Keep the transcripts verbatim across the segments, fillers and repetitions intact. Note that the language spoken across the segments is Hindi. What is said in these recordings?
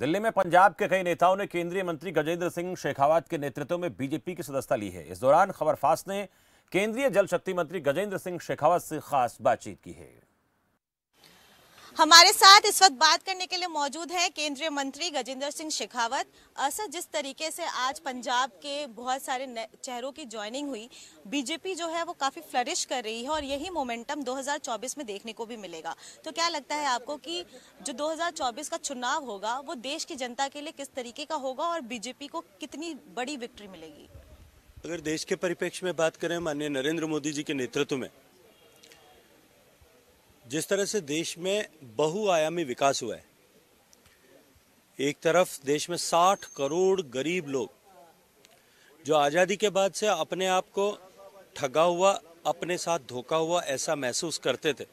दिल्ली में पंजाब के कई नेताओं ने केंद्रीय मंत्री गजेंद्र सिंह शेखावत के नेतृत्व में बीजेपी की सदस्यता ली है। इस दौरान खबरफास्ट ने केंद्रीय जल शक्ति मंत्री गजेंद्र सिंह शेखावत से खास बातचीत की है। हमारे साथ इस वक्त बात करने के लिए मौजूद हैं केंद्रीय मंत्री गजेंद्र सिंह शेखावत। असर जिस तरीके से आज पंजाब के बहुत सारे चेहरों की ज्वाइनिंग हुई, बीजेपी जो है वो काफ़ी फ्लरिश कर रही है और यही मोमेंटम दो हज़ार चौबीस में देखने को भी मिलेगा। तो क्या लगता है आपको कि जो दो हज़ार चौबीस का चुनाव होगा वो देश की जनता के लिए किस तरीके का होगा और बीजेपी को कितनी बड़ी विक्ट्री मिलेगी? अगर देश के परिप्रेक्ष्य में बात करें, माननीय नरेंद्र मोदी जी के नेतृत्व में जिस तरह से देश में बहुआयामी विकास हुआ है, एक तरफ देश में साठ करोड़ गरीब लोग जो आज़ादी के बाद से अपने आप को ठगा हुआ, अपने साथ धोखा हुआ ऐसा महसूस करते थे,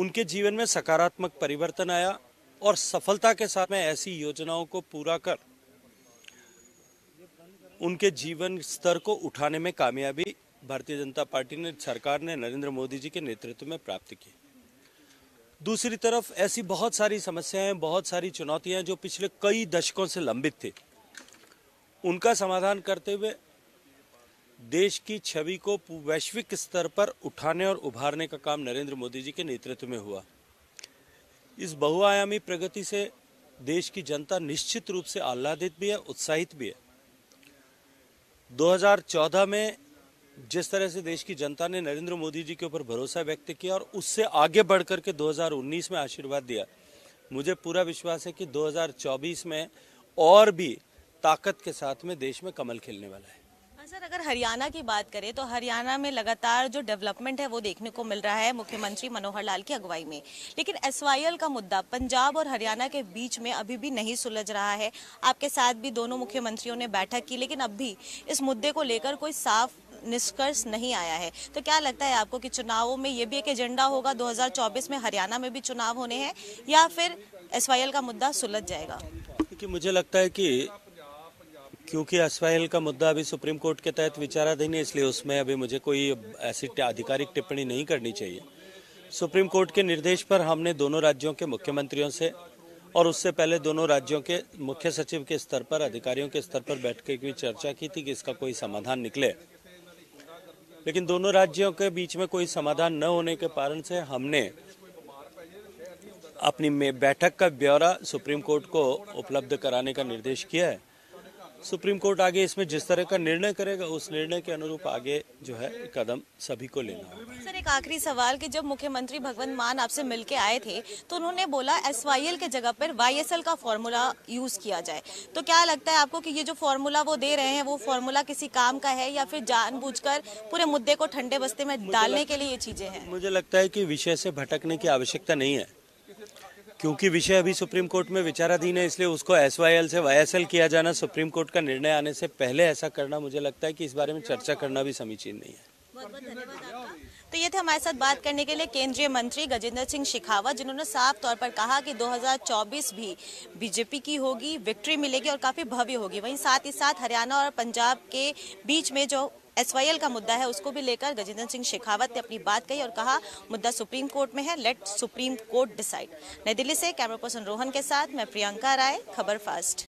उनके जीवन में सकारात्मक परिवर्तन आया और सफलता के साथ में ऐसी योजनाओं को पूरा कर उनके जीवन स्तर को उठाने में कामयाबी भारतीय जनता पार्टी ने, सरकार ने नरेंद्र मोदी जी के नेतृत्व में प्राप्त की। दूसरी तरफ ऐसी बहुत सारी समस्याएं, बहुत सारी चुनौतियां जो पिछले कई दशकों से लंबित थी, उनका समाधान करते हुए देश की छवि को वैश्विक स्तर पर उठाने और उभारने का काम नरेंद्र मोदी जी के नेतृत्व में हुआ। इस बहुआयामी प्रगति से देश की जनता निश्चित रूप से आह्लादित भी है, उत्साहित भी है। दो हज़ार चौदह में जिस तरह से देश की जनता ने नरेंद्र मोदी जी के ऊपर भरोसा व्यक्त किया और उससे आगे बढ़ करके दो हज़ार उन्नीस में आशीर्वाद दिया, मुझे पूरा विश्वास है कि दो हज़ार चौबीस में और भी ताकत के साथ में देश में कमल खिलने वाला है। सर, अगर हरियाणा की बात करें तो हरियाणा में लगातार जो डेवलपमेंट है वो देखने को मिल रहा है मुख्यमंत्री मनोहर लाल की अगुवाई में, लेकिन एसवाईएल का मुद्दा पंजाब और हरियाणा के बीच में अभी भी नहीं सुलझ रहा है। आपके साथ भी दोनों मुख्यमंत्रियों ने बैठक की, लेकिन अब भी इस मुद्दे को लेकर कोई साफ निष्कर्ष नहीं आया है। तो क्या लगता है आपको कि चुनावों में ये भी एक एजेंडा होगा, दो हज़ार चौबीस में हरियाणा में भी चुनाव होने हैं, या फिर एसवाईएल का मुद्दा सुलझ जाएगा? क्योंकि मुझे लगता है कि क्योंकि एसवाईएल का मुद्दा अभी सुप्रीम कोर्ट के तहत विचाराधीन है, इसलिए उसमें अभी मुझे कोई ऐसी आधिकारिक टिप्पणी नहीं करनी चाहिए। सुप्रीम कोर्ट के निर्देश पर हमने दोनों राज्यों के मुख्यमंत्रियों से और उससे पहले दोनों राज्यों के मुख्य सचिव के स्तर पर, अधिकारियों के स्तर पर बैठ के भी चर्चा की थी कि इसका कोई समाधान निकले, लेकिन दोनों राज्यों के बीच में कोई समाधान न होने के कारण से हमने अपनी बैठक का ब्यौरा सुप्रीम कोर्ट को उपलब्ध कराने का निर्देश किया है। सुप्रीम कोर्ट आगे इसमें जिस तरह का निर्णय करेगा उस निर्णय के अनुरूप आगे जो है कदम सभी को लेना होगा। सर, एक आखिरी सवाल कि जब मुख्यमंत्री भगवंत मान आपसे मिलके आए थे तो उन्होंने बोला एसवाईएल के जगह पर वाईएसएल का फॉर्मूला यूज किया जाए, तो क्या लगता है आपको कि ये जो फॉर्मूला वो दे रहे हैं वो फॉर्मूला किसी काम का है या फिर जानबूझकर पूरे मुद्दे को ठंडे बस्ते में डालने के लिए ये चीजें हैं? मुझे लगता है कि विषय से भटकने की आवश्यकता नहीं है, क्योंकि विषय अभी सुप्रीम कोर्ट में विचाराधीन है, इसलिए उसको एसवाईएल से वाईएसएल किया जाना, सुप्रीम कोर्ट का निर्णय आने से पहले ऐसा करना, मुझे लगता है कि इस बारे में चर्चा करना भी समीचीन नहीं है। बहुत बहुत धन्यवाद आपका। तो ये थे हमारे साथ बात करने के लिए केंद्रीय मंत्री गजेंद्र सिंह शेखावत, जिन्होंने साफ तौर पर कहा कि दो हज़ार चौबीस भी बीजेपी की होगी, विक्ट्री मिलेगी और काफी भव्य होगी। वहीं साथ ही साथ हरियाणा और पंजाब के बीच में जो एसवाईएल का मुद्दा है उसको भी लेकर गजेंद्र सिंह शेखावत ने अपनी बात कही और कहा मुद्दा सुप्रीम कोर्ट में है, लेट सुप्रीम कोर्ट डिसाइड। नई दिल्ली से कैमरा पर्सन रोहन के साथ मैं प्रियंका राय, खबरफास्ट।